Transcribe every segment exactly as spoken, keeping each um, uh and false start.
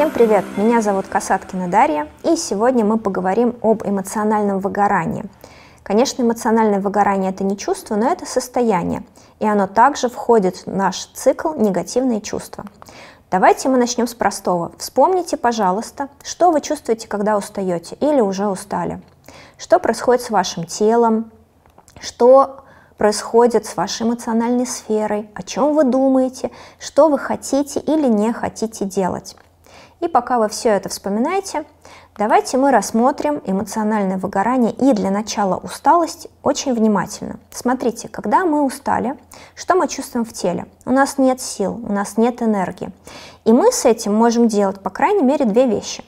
Всем привет! Меня зовут Касаткина Дарья, и сегодня мы поговорим об эмоциональном выгорании. Конечно, эмоциональное выгорание – это не чувство, но это состояние, и оно также входит в наш цикл «Негативные чувства». Давайте мы начнем с простого. Вспомните, пожалуйста, что вы чувствуете, когда устаете или уже устали. Что происходит с вашим телом? Что происходит с вашей эмоциональной сферой? О чем вы думаете? Что вы хотите или не хотите делать? И пока вы все это вспоминаете, давайте мы рассмотрим эмоциональное выгорание и для начала усталость очень внимательно. Смотрите, когда мы устали, что мы чувствуем в теле? У нас нет сил, у нас нет энергии. И мы с этим можем делать, по крайней мере, две вещи.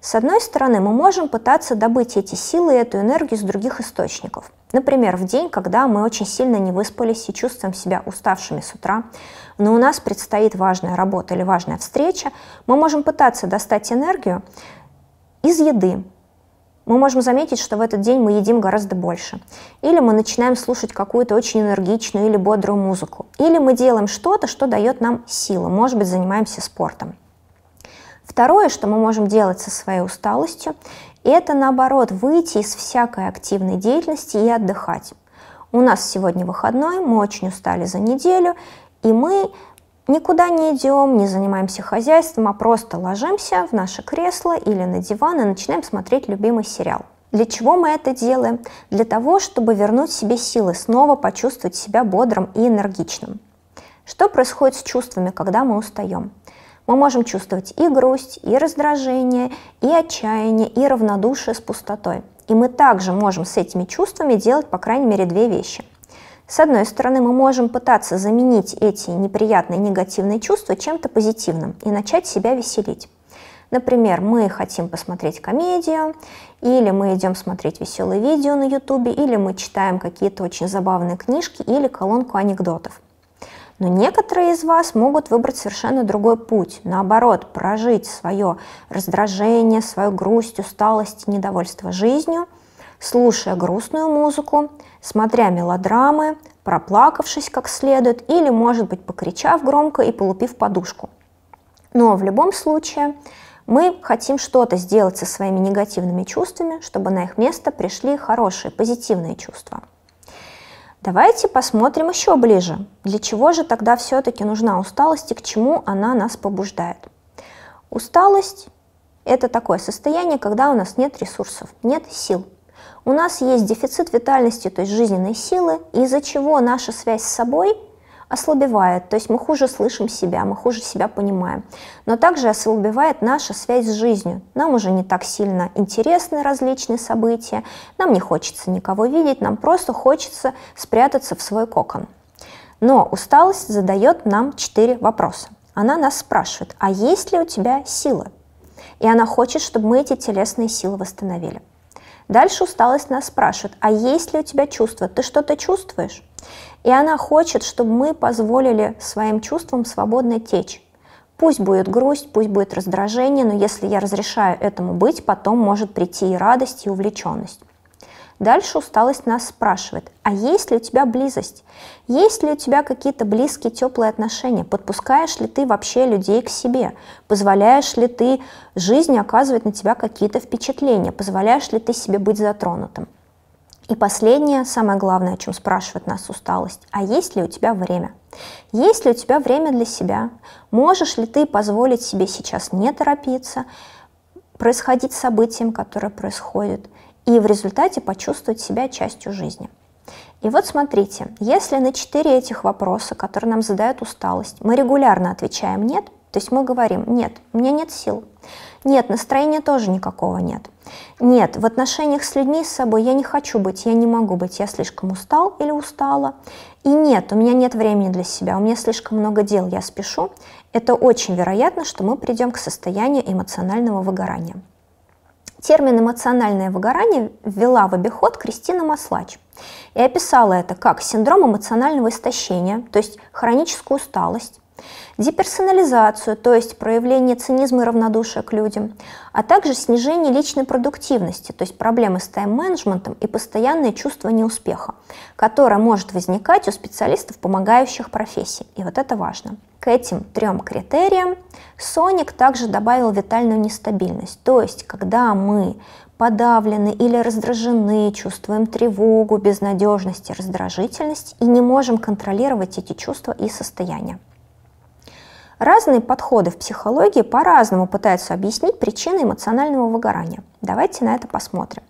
С одной стороны, мы можем пытаться добыть эти силы и эту энергию с других источников. Например, в день, когда мы очень сильно не выспались и чувствуем себя уставшими с утра, но у нас предстоит важная работа или важная встреча, мы можем пытаться достать энергию из еды. Мы можем заметить, что в этот день мы едим гораздо больше. Или мы начинаем слушать какую-то очень энергичную или бодрую музыку. Или мы делаем что-то, что дает нам силы. Может быть, занимаемся спортом. Второе, что мы можем делать со своей усталостью, это, наоборот, выйти из всякой активной деятельности и отдыхать. У нас сегодня выходной, мы очень устали за неделю, и мы никуда не идем, не занимаемся хозяйством, а просто ложимся в наше кресло или на диван и начинаем смотреть любимый сериал. Для чего мы это делаем? Для того, чтобы вернуть себе силы, снова почувствовать себя бодрым и энергичным. Что происходит с чувствами, когда мы устаем? Мы можем чувствовать и грусть, и раздражение, и отчаяние, и равнодушие с пустотой. И мы также можем с этими чувствами делать, по крайней мере, две вещи. С одной стороны, мы можем пытаться заменить эти неприятные, негативные чувства чем-то позитивным и начать себя веселить. Например, мы хотим посмотреть комедию, или мы идем смотреть веселые видео на ютубе, или мы читаем какие-то очень забавные книжки или колонку анекдотов. Но некоторые из вас могут выбрать совершенно другой путь. Наоборот, прожить свое раздражение, свою грусть, усталость, недовольство жизнью, слушая грустную музыку, смотря мелодрамы, проплакавшись как следует или, может быть, покричав громко и полупив подушку. Но в любом случае мы хотим что-то сделать со своими негативными чувствами, чтобы на их место пришли хорошие, позитивные чувства. Давайте посмотрим еще ближе, для чего же тогда все-таки нужна усталость и к чему она нас побуждает. Усталость – это такое состояние, когда у нас нет ресурсов, нет сил. У нас есть дефицит витальности, то есть жизненной силы, из-за чего наша связь с собой ослабевает, то есть мы хуже слышим себя, мы хуже себя понимаем. Но также ослабевает наша связь с жизнью. Нам уже не так сильно интересны различные события, нам не хочется никого видеть, нам просто хочется спрятаться в свой кокон. Но усталость задает нам четыре вопроса. Она нас спрашивает, а есть ли у тебя силы? И она хочет, чтобы мы эти телесные силы восстановили. Дальше усталость нас спрашивает, а есть ли у тебя чувства? Ты что-то чувствуешь? И она хочет, чтобы мы позволили своим чувствам свободно течь. Пусть будет грусть, пусть будет раздражение, но если я разрешаю этому быть, потом может прийти и радость, и увлеченность. Дальше усталость нас спрашивает, а есть ли у тебя близость? Есть ли у тебя какие-то близкие, теплые отношения? Подпускаешь ли ты вообще людей к себе? Позволяешь ли ты жизни оказывать на тебя какие-то впечатления? Позволяешь ли ты себе быть затронутым? И последнее, самое главное, о чем спрашивает нас усталость, а есть ли у тебя время? Есть ли у тебя время для себя? Можешь ли ты позволить себе сейчас не торопиться, происходить событиям, которые происходят, и в результате почувствовать себя частью жизни? И вот смотрите, если на четыре этих вопроса, которые нам задает усталость, мы регулярно отвечаем «нет», то есть мы говорим «нет, у меня нет сил», «нет, настроения тоже никакого нет», «нет, в отношениях с людьми и с собой я не хочу быть, я не могу быть, я слишком устал или устала», и «нет, у меня нет времени для себя, у меня слишком много дел, я спешу», это очень вероятно, что мы придем к состоянию эмоционального выгорания. Термин «эмоциональное выгорание» ввела в обиход Кристина Маслач и описала это как синдром эмоционального истощения, то есть хроническую усталость, деперсонализацию, то есть проявление цинизма и равнодушия к людям, а также снижение личной продуктивности, то есть проблемы с тайм-менеджментом и постоянное чувство неуспеха, которое может возникать у специалистов помогающих профессий. И вот это важно. К этим трем критериям Соник также добавил витальную нестабильность, то есть когда мы подавлены или раздражены, чувствуем тревогу, безнадежность и раздражительность и не можем контролировать эти чувства и состояния. Разные подходы в психологии по-разному пытаются объяснить причины эмоционального выгорания. Давайте на это посмотрим.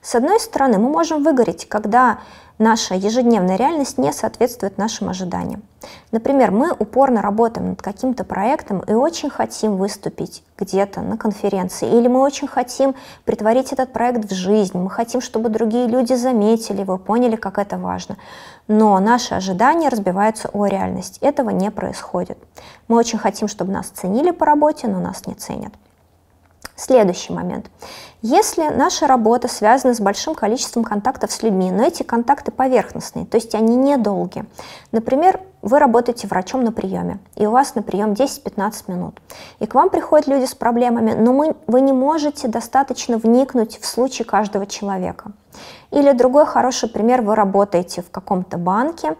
С одной стороны, мы можем выгореть, когда наша ежедневная реальность не соответствует нашим ожиданиям. Например, мы упорно работаем над каким-то проектом и очень хотим выступить где-то на конференции, или мы очень хотим притворить этот проект в жизнь, мы хотим, чтобы другие люди заметили его, поняли, как это важно. Но наши ожидания разбиваются о реальность, этого не происходит. Мы очень хотим, чтобы нас ценили по работе, но нас не ценят. Следующий момент. Если наша работа связана с большим количеством контактов с людьми, но эти контакты поверхностные, то есть они недолгие. Например, вы работаете врачом на приеме, и у вас на прием десять-пятнадцать минут. И к вам приходят люди с проблемами, но мы, вы не можете достаточно вникнуть в случай каждого человека. Или другой хороший пример. Вы работаете в каком-то банке,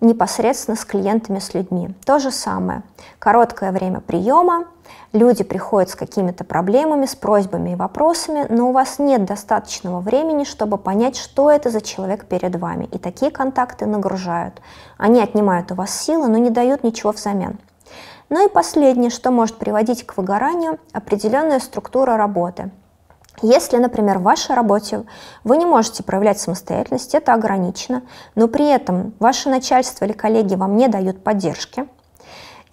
непосредственно с клиентами, с людьми. То же самое. Короткое время приема, люди приходят с какими-то проблемами, с просьбами и вопросами, но у вас нет достаточного времени, чтобы понять, что это за человек перед вами. И такие контакты нагружают. Они отнимают у вас силы, но не дают ничего взамен. Ну и последнее, что может приводить к выгоранию, определенная структура работы. Если, например, в вашей работе вы не можете проявлять самостоятельность, это ограничено, но при этом ваше начальство или коллеги вам не дают поддержки.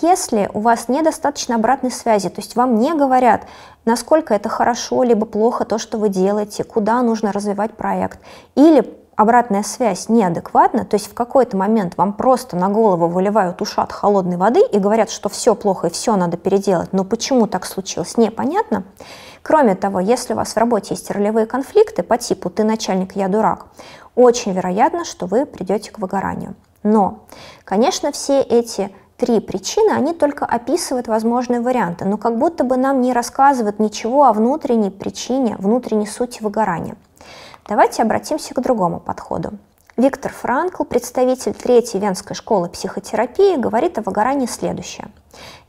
Если у вас недостаточно обратной связи, то есть вам не говорят, насколько это хорошо либо плохо то, что вы делаете, куда нужно развивать проект, или обратная связь неадекватна, то есть в какой-то момент вам просто на голову выливают ушат холодной воды и говорят, что все плохо и все надо переделать, но почему так случилось, непонятно. Кроме того, если у вас в работе есть ролевые конфликты по типу «ты начальник, я дурак», очень вероятно, что вы придете к выгоранию. Но, конечно, все эти три причины, они только описывают возможные варианты, но как будто бы нам не рассказывают ничего о внутренней причине, внутренней сути выгорания. Давайте обратимся к другому подходу. Виктор Франкл, представитель Третьей Венской школы психотерапии, говорит о выгорании следующее.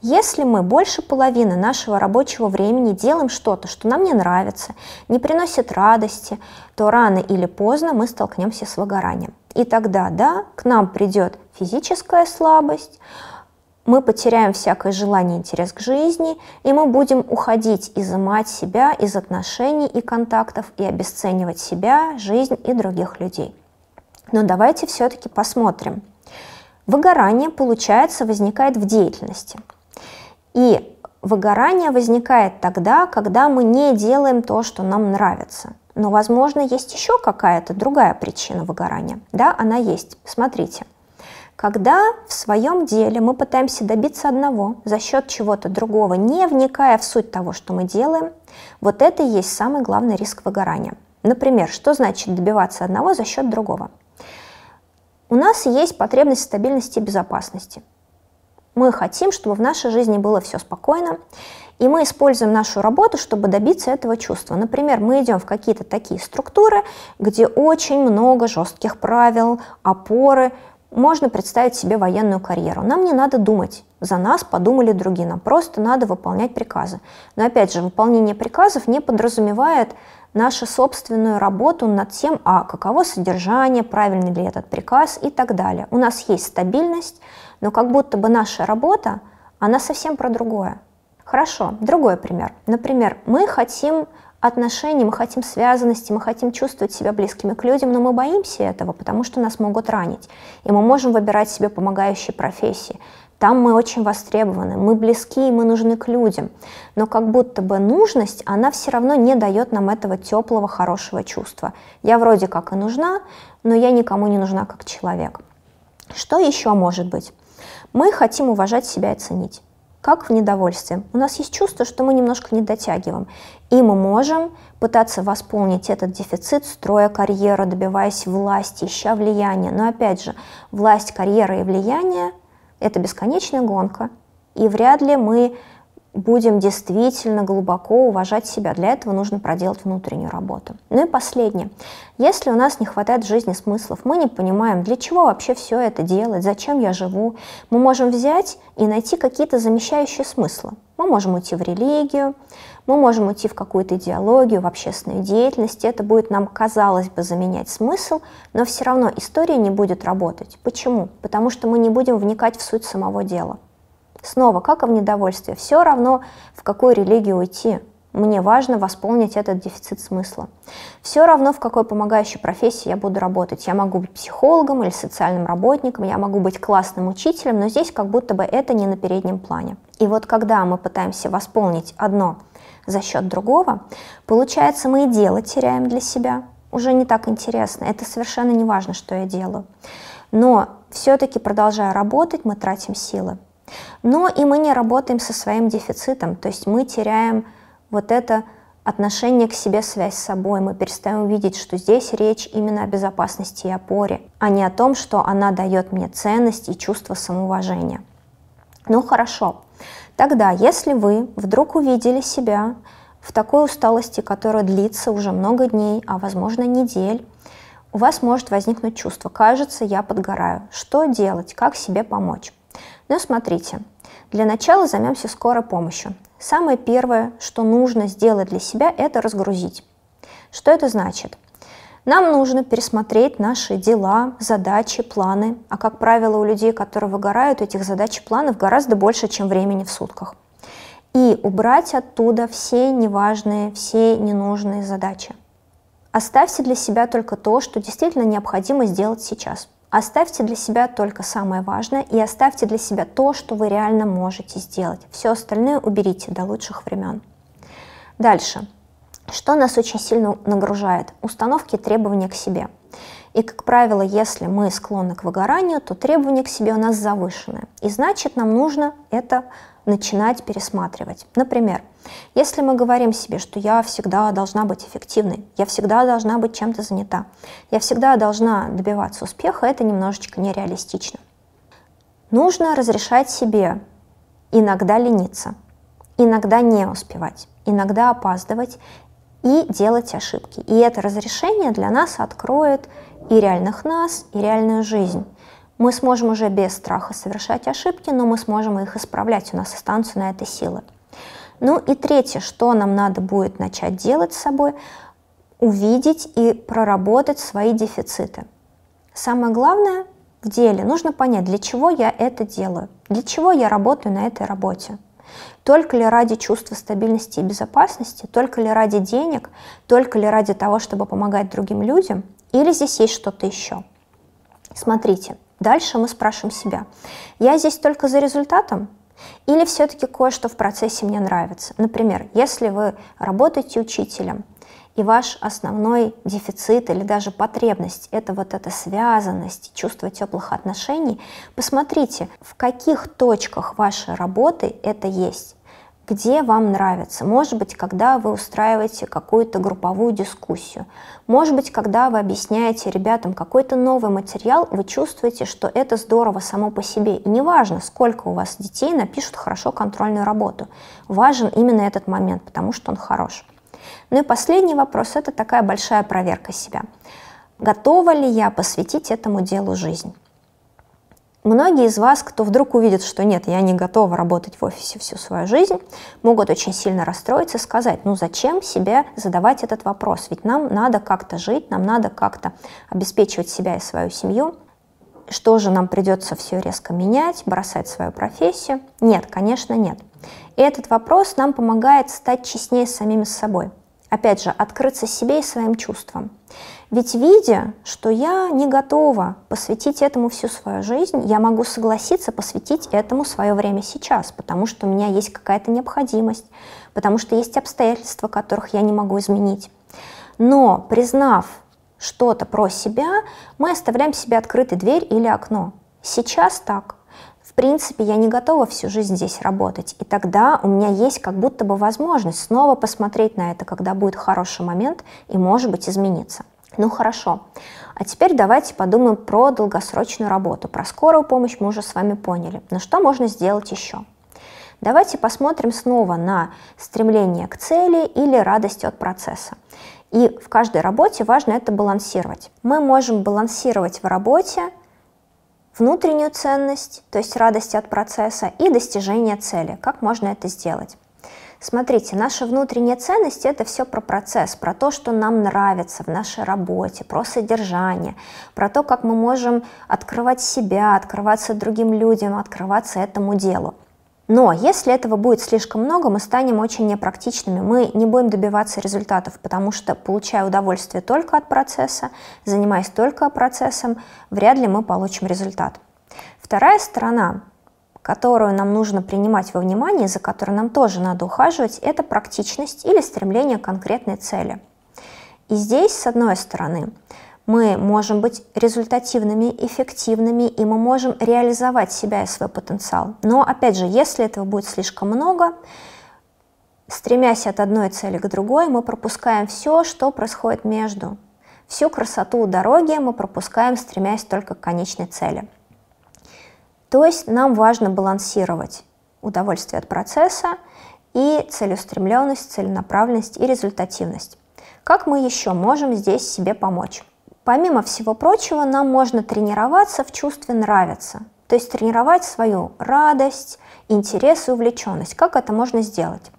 Если мы больше половины нашего рабочего времени делаем что-то, что нам не нравится, не приносит радости, то рано или поздно мы столкнемся с выгоранием. И тогда, да, к нам придет физическая слабость, мы потеряем всякое желание и интерес к жизни, и мы будем уходить, изымать себя из отношений и контактов, и обесценивать себя, жизнь и других людей. Но давайте все-таки посмотрим. Выгорание, получается, возникает в деятельности. И выгорание возникает тогда, когда мы не делаем то, что нам нравится. Но, возможно, есть еще какая-то другая причина выгорания. Да, она есть. Смотрите. Когда в своем деле мы пытаемся добиться одного за счет чего-то другого, не вникая в суть того, что мы делаем, вот это и есть самый главный риск выгорания. Например, что значит добиваться одного за счет другого? У нас есть потребность в стабильности и безопасности. Мы хотим, чтобы в нашей жизни было все спокойно, и мы используем нашу работу, чтобы добиться этого чувства. Например, мы идем в какие-то такие структуры, где очень много жестких правил, опоры. Можно представить себе военную карьеру. Нам не надо думать, за нас подумали другие, нам просто надо выполнять приказы. Но опять же, выполнение приказов не подразумевает нашу собственную работу над тем, а каково содержание, правильный ли этот приказ и так далее. У нас есть стабильность, но как будто бы наша работа, она совсем про другое. Хорошо, другой пример. Например, мы хотим отношений, мы хотим связанности, мы хотим чувствовать себя близкими к людям, но мы боимся этого, потому что нас могут ранить. И мы можем выбирать себе помогающие профессии. Там мы очень востребованы, мы близки, мы нужны к людям. Но как будто бы нужность, она все равно не дает нам этого теплого, хорошего чувства. Я вроде как и нужна, но я никому не нужна как человек. Что еще может быть? Мы хотим уважать себя и ценить. Как в недовольстве. У нас есть чувство, что мы немножко не дотягиваем. И мы можем пытаться восполнить этот дефицит, строя карьеру, добиваясь власти, ища влияния. Но опять же, власть, карьера и влияние Это бесконечная гонка, и вряд ли мы будем действительно глубоко уважать себя. Для этого нужно проделать внутреннюю работу. Ну и последнее. Если у нас не хватает в жизни смыслов, мы не понимаем, для чего вообще все это делать, зачем я живу, мы можем взять и найти какие-то замещающие смыслы. Мы можем уйти в религию, мы можем уйти в какую-то идеологию, в общественную деятельность. Это будет нам, казалось бы, заменять смысл, но все равно история не будет работать. Почему? Потому что мы не будем вникать в суть самого дела. Снова, как и в недовольстве, все равно, в какую религию уйти. Мне важно восполнить этот дефицит смысла. Все равно, в какой помогающей профессии я буду работать. Я могу быть психологом или социальным работником, я могу быть классным учителем, но здесь как будто бы это не на переднем плане. И вот когда мы пытаемся восполнить одно за счет другого, получается, мы и дело теряем для себя. Уже не так интересно, это совершенно не важно, что я делаю. Но все-таки, продолжая работать, мы тратим силы. Но и мы не работаем со своим дефицитом, то есть мы теряем вот это отношение к себе, связь с собой, мы перестаем видеть, что здесь речь именно о безопасности и опоре, а не о том, что она дает мне ценность и чувство самоуважения. Ну хорошо, тогда если вы вдруг увидели себя в такой усталости, которая длится уже много дней, а возможно недель, у вас может возникнуть чувство «кажется, я подгораю». Что делать? Как себе помочь? Ну, смотрите, для начала займемся скорой помощью. Самое первое, что нужно сделать для себя, это разгрузить. Что это значит? Нам нужно пересмотреть наши дела, задачи, планы. А как правило, у людей, которые выгорают, этих задач и планов гораздо больше, чем времени в сутках. И убрать оттуда все неважные, все ненужные задачи. Оставьте для себя только то, что действительно необходимо сделать сейчас. Оставьте для себя только самое важное и оставьте для себя то, что вы реально можете сделать. Все остальное уберите до лучших времен. Дальше. Что нас очень сильно нагружает? Установки и требования к себе. И, как правило, если мы склонны к выгоранию, то требования к себе у нас завышены. И значит, нам нужно это начинать пересматривать. Например, если мы говорим себе, что я всегда должна быть эффективной, я всегда должна быть чем-то занята, я всегда должна добиваться успеха, это немножечко нереалистично. Нужно разрешать себе иногда лениться, иногда не успевать, иногда опаздывать и делать ошибки. И это разрешение для нас откроет и реальных нас, и реальную жизнь. Мы сможем уже без страха совершать ошибки, но мы сможем их исправлять, у нас останутся на это силы. Ну и третье, что нам надо будет начать делать с собой, увидеть и проработать свои дефициты. Самое главное в деле, нужно понять, для чего я это делаю, для чего я работаю на этой работе. Только ли ради чувства стабильности и безопасности, только ли ради денег, только ли ради того, чтобы помогать другим людям, или здесь есть что-то еще. Смотрите, дальше мы спрашиваем себя, я здесь только за результатом? Или все-таки кое-что в процессе мне нравится? Например, если вы работаете учителем, и ваш основной дефицит или даже потребность – это вот эта связанность, чувство теплых отношений, посмотрите, в каких точках вашей работы это есть, где вам нравится. Может быть, когда вы устраиваете какую-то групповую дискуссию, может быть, когда вы объясняете ребятам какой-то новый материал, вы чувствуете, что это здорово само по себе. И неважно, сколько у вас детей напишут хорошо контрольную работу, важен именно этот момент, потому что он хорош. Ну и последний вопрос – это такая большая проверка себя. Готова ли я посвятить этому делу жизнь? Многие из вас, кто вдруг увидит, что нет, я не готова работать в офисе всю свою жизнь, могут очень сильно расстроиться и сказать, ну зачем себе задавать этот вопрос? Ведь нам надо как-то жить, нам надо как-то обеспечивать себя и свою семью. Что же нам придется все резко менять, бросать свою профессию? Нет, конечно, нет. И этот вопрос нам помогает стать честнее с самими собой. Опять же, открыться себе и своим чувствам. Ведь видя, что я не готова посвятить этому всю свою жизнь, я могу согласиться посвятить этому свое время сейчас, потому что у меня есть какая-то необходимость, потому что есть обстоятельства, которых я не могу изменить. Но, признав что-то про себя, мы оставляем себе открытой дверь или окно. Сейчас так. В принципе, я не готова всю жизнь здесь работать, и тогда у меня есть как будто бы возможность снова посмотреть на это, когда будет хороший момент, и, может быть, измениться. Ну хорошо, а теперь давайте подумаем про долгосрочную работу. Про скорую помощь мы уже с вами поняли. Но что можно сделать еще? Давайте посмотрим снова на стремление к цели или радость от процесса. И в каждой работе важно это балансировать. Мы можем балансировать в работе внутреннюю ценность, то есть радость от процесса, и достижение цели. Как можно это сделать? Смотрите, наша внутренняя ценность – это все про процесс, про то, что нам нравится в нашей работе, про содержание, про то, как мы можем открывать себя, открываться другим людям, открываться этому делу. Но если этого будет слишком много, мы станем очень непрактичными, мы не будем добиваться результатов, потому что, получая удовольствие только от процесса, занимаясь только процессом, вряд ли мы получим результат. Вторая сторона, которую нам нужно принимать во внимание, за которой нам тоже надо ухаживать, это практичность или стремление к конкретной цели. И здесь, с одной стороны, мы можем быть результативными, эффективными, и мы можем реализовать себя и свой потенциал. Но, опять же, если этого будет слишком много, стремясь от одной цели к другой, мы пропускаем все, что происходит между. Всю красоту дороги мы пропускаем, стремясь только к конечной цели. То есть нам важно балансировать удовольствие от процесса и целеустремленность, целенаправленность и результативность. Как мы еще можем здесь себе помочь? Помимо всего прочего, нам можно тренироваться в чувстве «нравится», то есть тренировать свою радость, интерес и увлеченность. Как это можно сделать?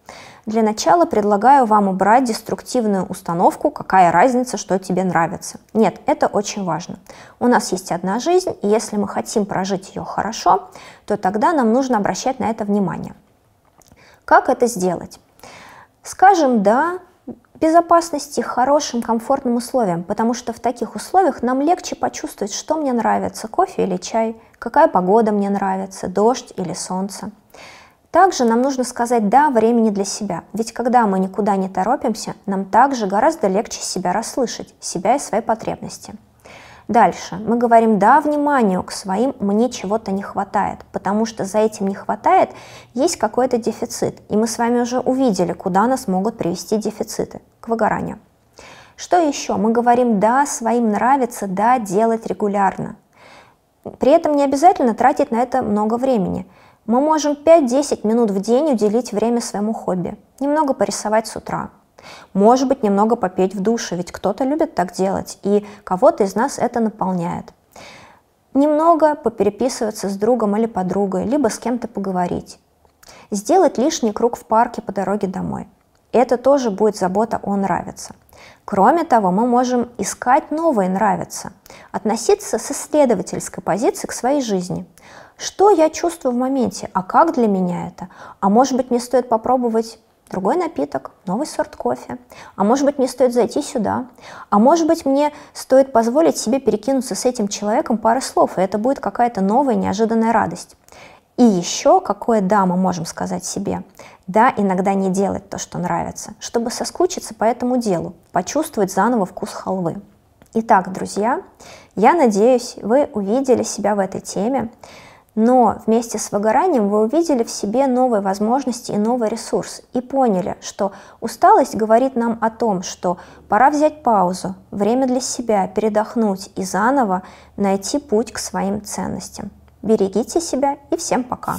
Для начала предлагаю вам убрать деструктивную установку «какая разница, что тебе нравится». Нет, это очень важно. У нас есть одна жизнь, и если мы хотим прожить ее хорошо, то тогда нам нужно обращать на это внимание. Как это сделать? Скажем «да» безопасности, хорошим, комфортным условиям, потому что в таких условиях нам легче почувствовать, что мне нравится, кофе или чай, какая погода мне нравится, дождь или солнце. Также нам нужно сказать «да» времени для себя, ведь когда мы никуда не торопимся, нам также гораздо легче себя расслышать, себя и свои потребности. Дальше мы говорим «да» вниманию к своим «мне чего-то не хватает», потому что за этим «не хватает» есть какой-то дефицит, и мы с вами уже увидели, куда нас могут привести дефициты – к выгоранию. Что еще? Мы говорим «да» своим «нравится», «да» делать регулярно. При этом не обязательно тратить на это много времени. Мы можем пять-десять минут в день уделить время своему хобби, немного порисовать с утра. Может быть, немного попеть в душе, ведь кто-то любит так делать, и кого-то из нас это наполняет. Немного попереписываться с другом или подругой, либо с кем-то поговорить. Сделать лишний круг в парке по дороге домой. Это тоже будет забота о нравится. Кроме того, мы можем искать новые нравится, относиться с исследовательской позиции к своей жизни. Что я чувствую в моменте, а как для меня это? А может быть, мне стоит попробовать другой напиток, новый сорт кофе, а может быть, мне стоит зайти сюда, а может быть, мне стоит позволить себе перекинуться с этим человеком парой слов, и это будет какая-то новая неожиданная радость. И еще какое «да» мы можем сказать себе. Да, иногда не делать то, что нравится, чтобы соскучиться по этому делу, почувствовать заново вкус халвы. Итак, друзья, я надеюсь, вы увидели себя в этой теме. Но вместе с выгоранием вы увидели в себе новые возможности и новый ресурс и поняли, что усталость говорит нам о том, что пора взять паузу, время для себя, передохнуть и заново найти путь к своим ценностям. Берегите себя и всем пока!